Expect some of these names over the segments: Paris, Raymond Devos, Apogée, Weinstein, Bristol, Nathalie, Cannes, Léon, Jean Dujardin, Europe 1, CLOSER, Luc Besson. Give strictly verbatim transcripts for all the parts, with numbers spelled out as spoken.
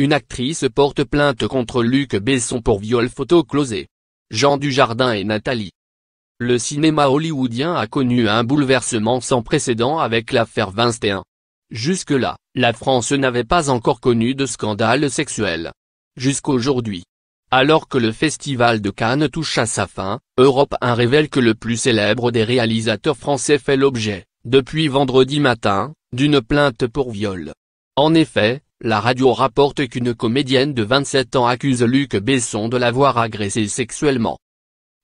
Une actrice porte plainte contre Luc Besson pour viol photo CLOSER. Jean Dujardin et Nathalie. Le cinéma hollywoodien a connu un bouleversement sans précédent avec l'affaire Weinstein. Jusque-là, la France n'avait pas encore connu de scandale sexuel. Jusqu'aujourd'hui. Alors que le festival de Cannes touche à sa fin, Europe un révèle que le plus célèbre des réalisateurs français fait l'objet, depuis vendredi matin, d'une plainte pour viol. En effet, la radio rapporte qu'une comédienne de vingt-sept ans accuse Luc Besson de l'avoir agressé sexuellement.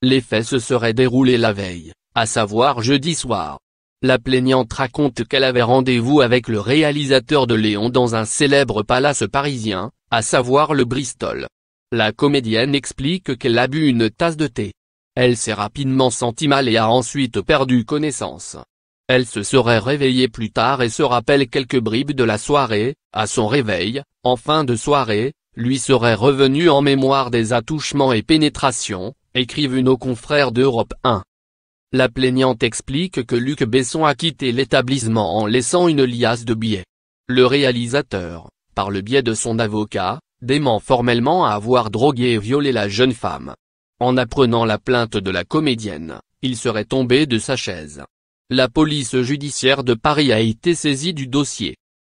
Les faits se seraient déroulés la veille, à savoir jeudi soir. La plaignante raconte qu'elle avait rendez-vous avec le réalisateur de Léon dans un célèbre palace parisien, à savoir le Bristol. La comédienne explique qu'elle a bu une tasse de thé. Elle s'est rapidement sentie mal et a ensuite perdu connaissance. Elle se serait réveillée plus tard et se rappelle quelques bribes de la soirée. À son réveil, en fin de soirée, lui seraient revenus en mémoire des attouchements et pénétrations, écrivent nos confrères d'Europe un. La plaignante explique que Luc Besson a quitté l'établissement en laissant une liasse de billets. Le réalisateur, par le biais de son avocat, dément formellement avoir drogué et violé la jeune femme. En apprenant la plainte de la comédienne, il serait tombé de sa chaise. La police judiciaire de Paris a été saisie du dossier.